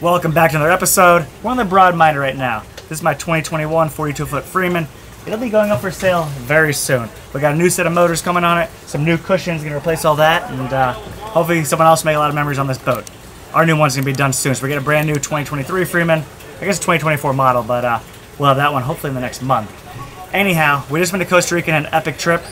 Welcome back to another episode. We're on the Broadminer right now. This is my 2021 42-foot Freeman. It'll be going up for sale very soon. We got a new set of motors coming on it, some new cushions, gonna replace all that, and hopefully someone else make a lot of memories on this boat. Our new one's gonna be done soon, so we get a brand new 2023 Freeman. I guess a 2024 model, but we'll have that one hopefully in the next month. Anyhow, we just went to Costa Rica on an epic trip.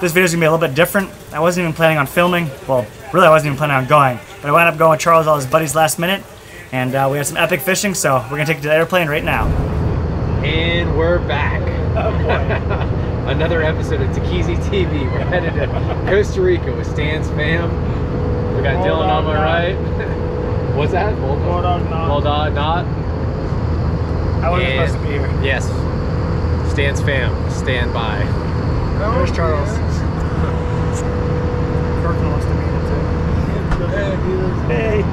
This video's gonna be a little bit different. I wasn't even planning on filming. Well, really I wasn't even planning on going, but I wound up going with Charles and all his buddies last minute. And we had some epic fishing, so we're gonna take it to the airplane right now. And we're back. Oh boy. Another episode of Takizi TV. We're headed to Costa Rica with Stan's fam. We got Hold Dylan on my right. What's that? Hold on, not. I wasn't supposed to be here. Yes. Stan's fam, stand by. There's Charles. Kirkland wants to meet him too. Hey.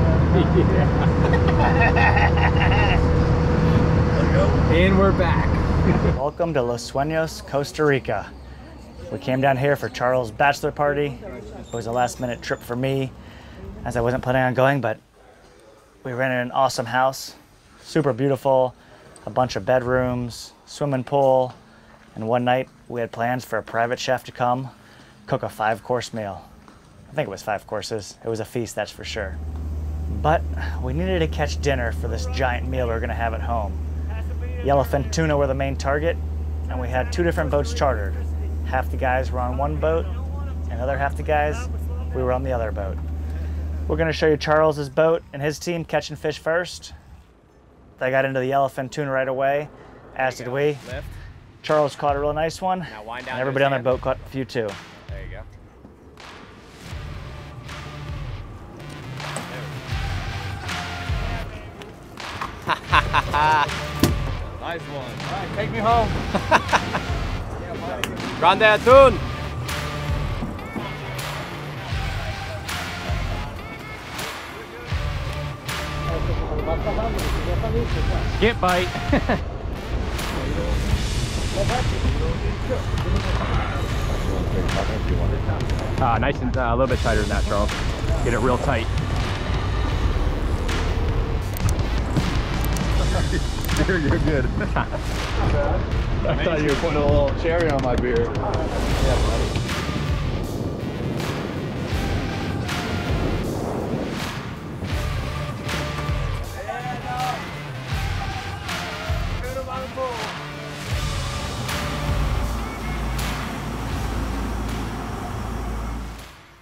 And we're back. Welcome to Los Sueños, Costa Rica. We came down here for Charles' bachelor party. It was a last minute trip for me, as I wasn't planning on going, but we rented an awesome house, super beautiful, a bunch of bedrooms, swimming pool, and one night we had plans for a private chef to come cook a 5-course meal. I think it was 5 courses. It was a feast, that's for sure. But we needed to catch dinner for this giant meal we were gonna have at home. Yellowfin tuna were the main target, and we had 2 different boats chartered. Half the guys were on one boat, and the other half the guys, we were on the other boat. We're gonna show you Charles's boat and his team catching fish first. They got into the yellowfin tuna right away, as did we. Lift. Charles caught a real nice one, and everybody on their boat caught a few too. There you go. Nice one. All right, take me home. Grande atún. Get bite. Nice and a little bit tighter than that, Charles. Get it real tight. You're good. I thought you were putting a little cherry on my beer.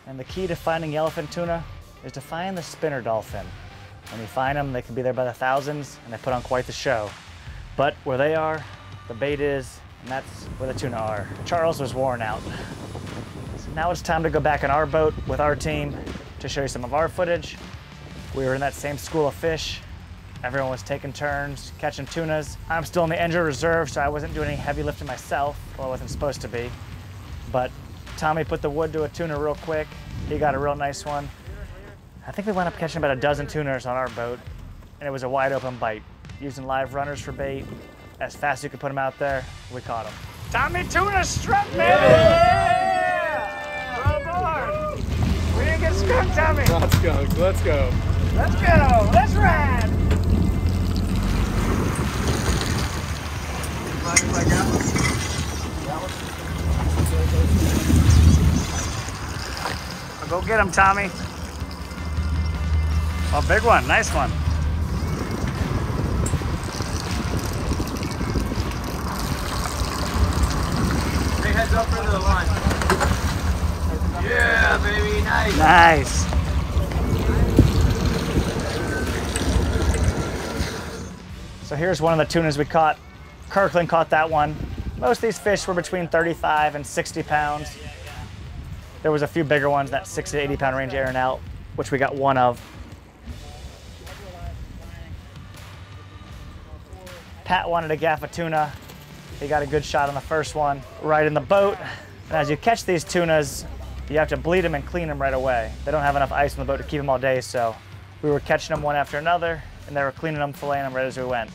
And the key to finding yellowfin tuna is to find the spinner dolphin. When you find them, they can be there by the thousands, and they put on quite the show. But where they are, the bait is, and that's where the tuna are. Charles was worn out. So now it's time to go back in our boat with our team to show you some of our footage. We were in that same school of fish. Everyone was taking turns, catching tunas. I'm still in the injured reserve, so I wasn't doing any heavy lifting myself. Well, I wasn't supposed to be. But Tommy put the wood to a tuna real quick. He got a real nice one. I think we wound up catching about 12 tuners on our boat, and it was a wide open bite. Using live runners for bait, as fast as you could put them out there, we caught them. Tommy tuna strip, man! Yeah! Well born! We didn't get stripped, Tommy! Let's go, let's go. Let's go, let's ride! Go get him, Tommy. Oh, big one, nice one. Big heads up into the line. Yeah, baby, nice. Nice. So here's one of the tunas we caught. Kirkland caught that one. Most of these fish were between 35 and 60 pounds. There was a few bigger ones, that 60 to 80 pound range airing out, which we got one of. Pat wanted to gaff a tuna. He got a good shot on the first one, right in the boat. And as you catch these tunas, you have to bleed them and clean them right away. They don't have enough ice on the boat to keep them all day, so we were catching them one after another, and they were cleaning them, filleting them right as we went.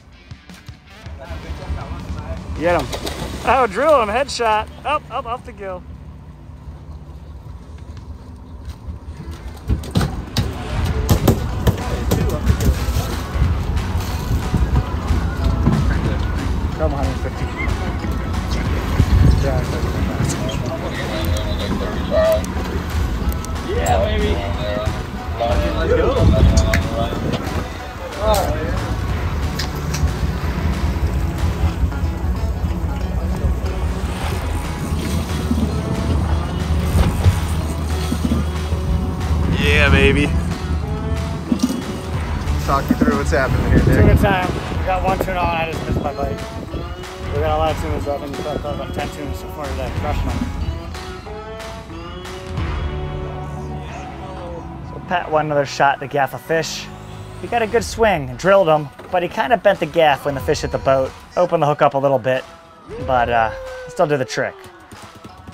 Get him. Oh, drill him, headshot. Up, up, off the gill. through what's happening here, Nick. Two at a time. We got one tuna on, I just missed my bite. We got a lot of tunas up, and we got about 10 tunas so far today, crushing them. So Pat won another shot to gaff a fish. He got a good swing, drilled him, but he kind of bent the gaff when the fish hit the boat. Opened the hook up a little bit, but still did the trick.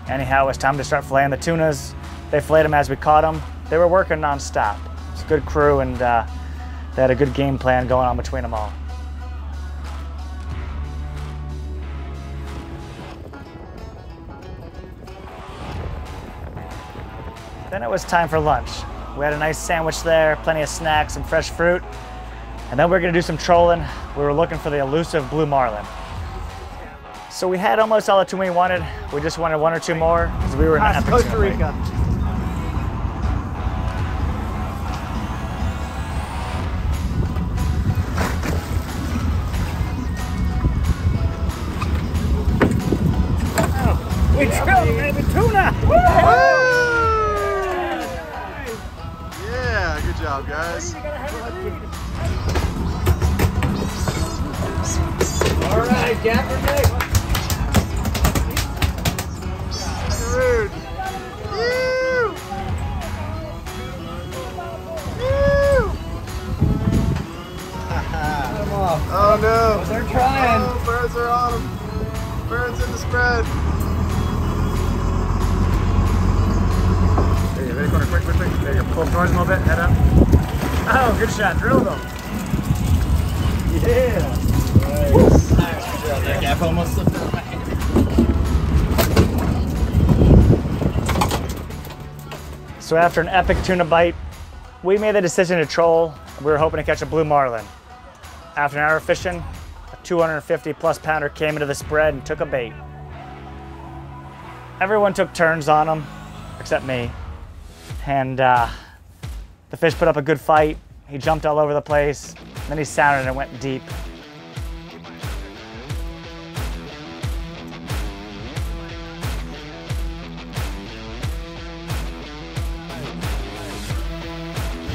Anyhow, it was time to start filleting the tunas. They filleted them as we caught them. They were working nonstop. It's a good crew, and they had a good game plan going on between them all. Then it was time for lunch. We had a nice sandwich there, plenty of snacks, some fresh fruit, and then we were gonna do some trolling. We were looking for the elusive blue marlin. So we had almost all the tuna we wanted. We just wanted one or two more, because we were in an Costa Rica. Oh, we drilled, man, the tuna! Woo! Yeah, good job, guys. All right, Gaffer Nick. Oh no! They're trying! Oh, birds are on them! Birds in the spread! Hey, ready corner, quick, quick, quick. There you go. Pull towards a little bit, head up. Oh, good shot, drilled them! Yeah! Nice. Nice. That gap almost slipped out of my hand. So after an epic tuna bite, we made the decision to troll. We were hoping to catch a blue marlin. After an hour of fishing, a 250-plus pounder came into the spread and took a bait. Everyone took turns on him, except me. And the fish put up a good fight. He jumped all over the place. Then he sounded and went deep.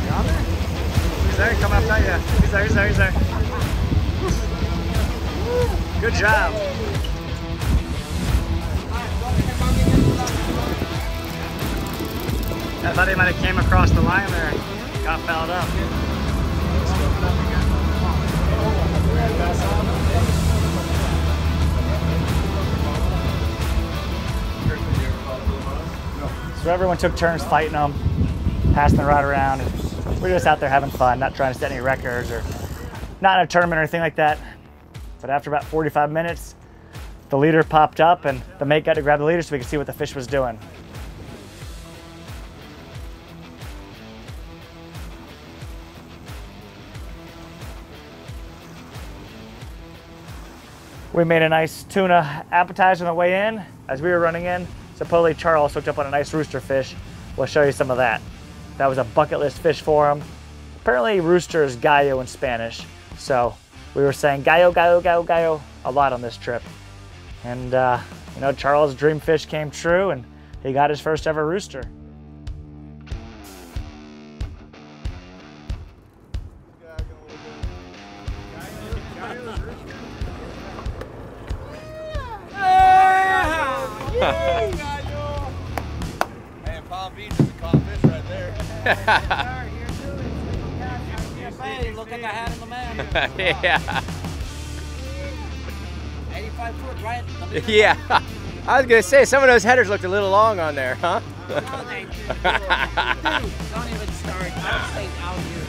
You on there? He's there, come up, not yet. He's there, he's there, he's there. Good job. I thought he might have came across the line there. Got fouled up. So everyone took turns fighting them, passing the rod around. We're just out there having fun, not trying to set any records or not in a tournament or anything like that. But after about 45 minutes, the leader popped up and the mate got to grab the leader so we could see what the fish was doing. We made a nice tuna appetizer on the way in. As we were running in, supposedly Charles hooked up on a nice rooster fish. We'll show you some of that. That was a bucket list fish for him. Apparently rooster is gallo in Spanish, so we were saying gallo, gallo, gallo, gallo a lot on this trip. And you know, Charles' dream fish came true and he got his first ever rooster. Hey, Palm Beach is a caught fish right there. Look like I had in the man. Yeah. 85 foot, right? Yeah. I was going to say, some of those headers looked a little long on there, huh? No, they do. Don't even start. I'll stay out here.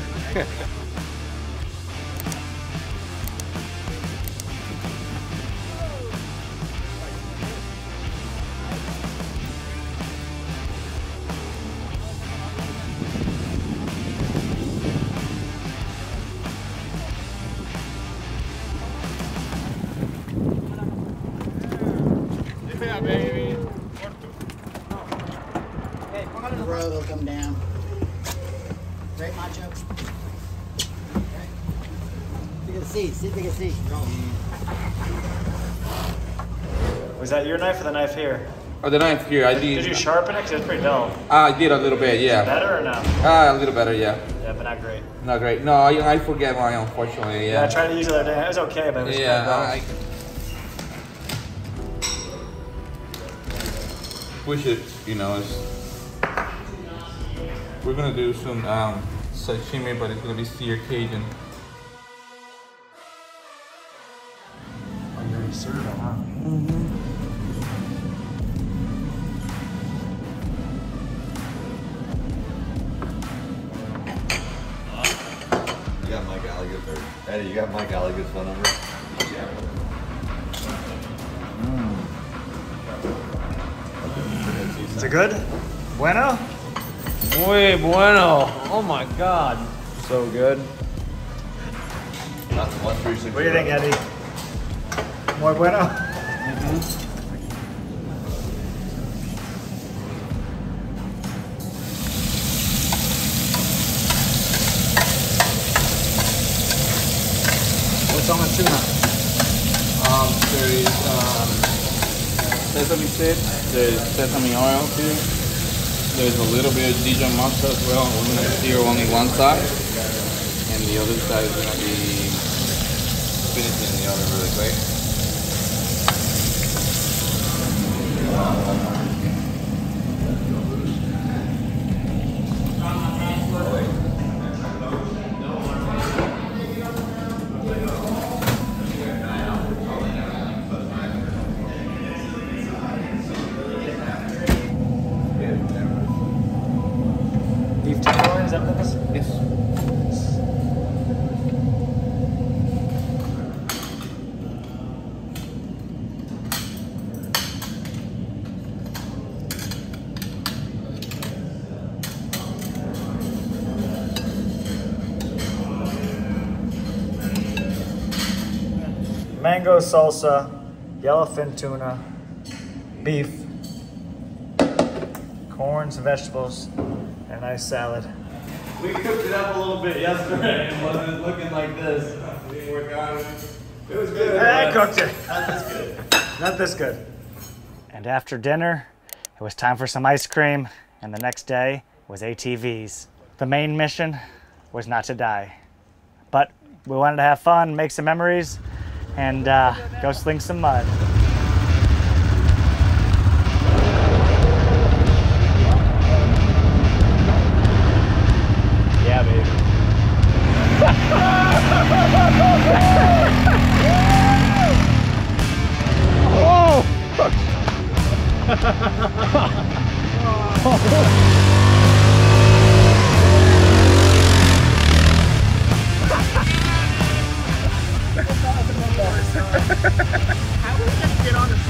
Was that your knife or the knife here? Or the knife here, I did. Did you sharpen it? Because it's pretty dull. I did a little bit, yeah. Is it better or no? A little better, yeah. Yeah, but not great. Not great. No, I forget mine, unfortunately, yeah. I tried to use it the other day. It was okay, but it was kind of dull. We should, you know, we're gonna do some sashimi, but it's gonna be sear Cajun. Oh, you already served it, huh? Mm-hmm. You got Mike Ali good there. Eddie, you got Mike Ali good phone number? Is it good? Bueno? Muy bueno. Oh my God. So good. What do you think, Eddie? Muy bueno? Mm-hmm. What's on the tuna? There is sesame seeds. There's sesame oil too. There's a little bit of Dijon mustard as well. We're gonna sear only one side, and the other side is gonna be finishing the oven really quick. Mango salsa, yellowfin tuna, beef, corns and vegetables, and a nice salad. We cooked it up a little bit yesterday and wasn't looking like this. We didn't work on it. It was good. I cooked it. Not this good. Not this good. And after dinner, it was time for some ice cream, and the next day was ATVs. The main mission was not to die, but we wanted to have fun, make some memories, and go sling some mud. Yeah, baby. Oh! Oh. How would you get on the bus?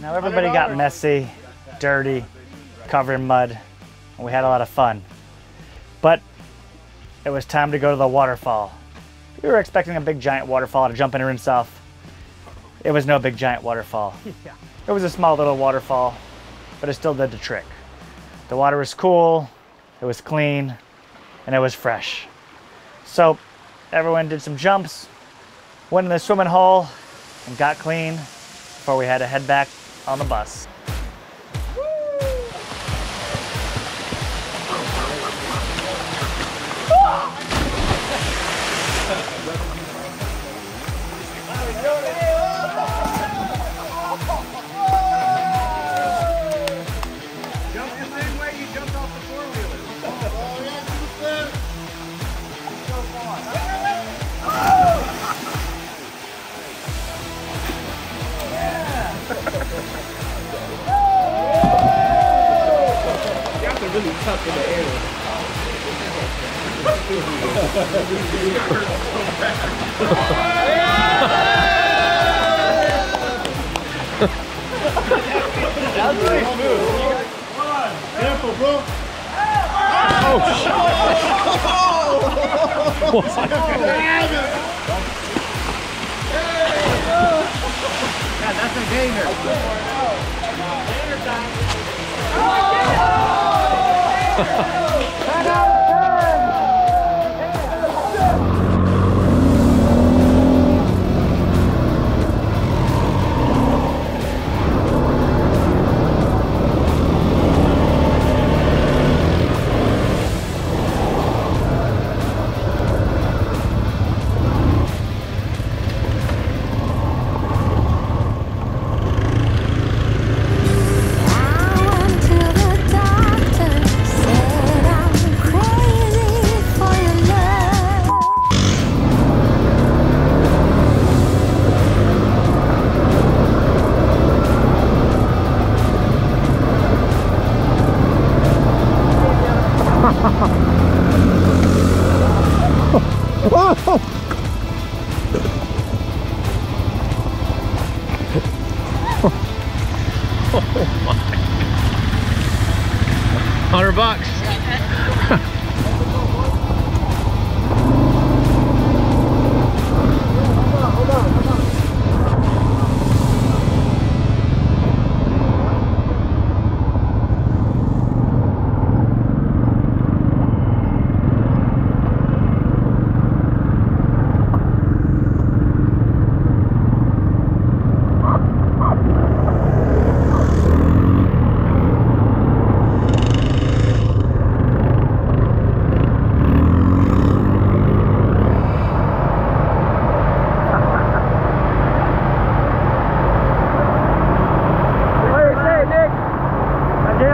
Now everybody got messy, dirty, covered in mud, and we had a lot of fun. But it was time to go to the waterfall. We were expecting a big giant waterfall to jump in and rinse off. It was no big giant waterfall. It was a small little waterfall, but it still did the trick. The water was cool, it was clean, and it was fresh. So everyone did some jumps, went in the swimming hole, and got clean before we had to head back on the bus. Woo! Jump the same way you jumped off the four-wheeler. Oh, yes, it's good. So far. up in the air. That was pretty smooth. Careful, bro. Oh, shit. Oh. What's that? God, that's a gainer. Gainer time. Oh! 10 out of 10.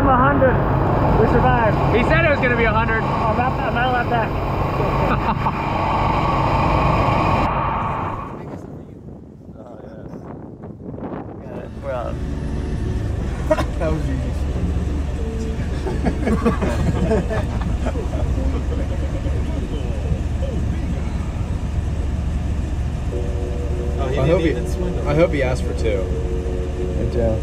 $100. He said it was going to be 100. Oh, I'm not allowed back. Oh, yes. Got it. We're out. That was easy. Oh, I hope he asked for two. Good job.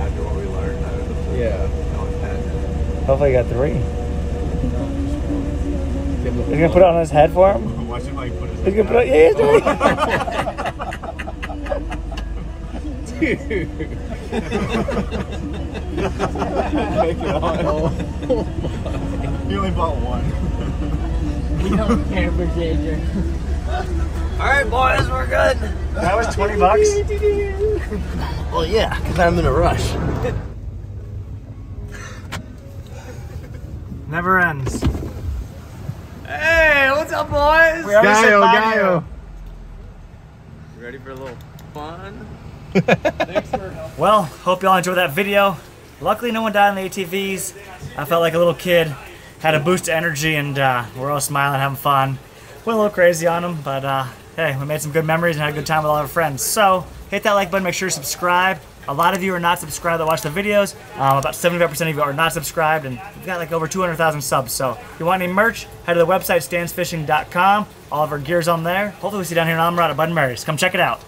After what we learned, I would have. Yeah. Hopefully I got three. He's gonna put it on his head for him? Watch him like put his head. He's gonna put it on, yeah, dude. Make it on. You only bought one. You don't care for danger. Alright boys, we're good. That was $20. Well yeah, because I'm in a rush. Never ends. Hey, what's up, boys? Gallo, Gallo. Ready for a little fun? Thanks for helping. Well, hope y'all enjoyed that video. Luckily, no one died on the ATVs. I felt like a little kid. Had a boost of energy, and we're all smiling, having fun. Went a little crazy on them, but hey, we made some good memories and had a good time with all our friends. So, hit that like button. Make sure you subscribe. A lot of you are not subscribed that watch the videos. About 75% of you are not subscribed, and we've got like over 200,000 subs. So if you want any merch, head to the website, StanzFishing.com. All of our gear's on there. Hopefully we see you down here in Islamorada at Bud n' Mary's. Come check it out.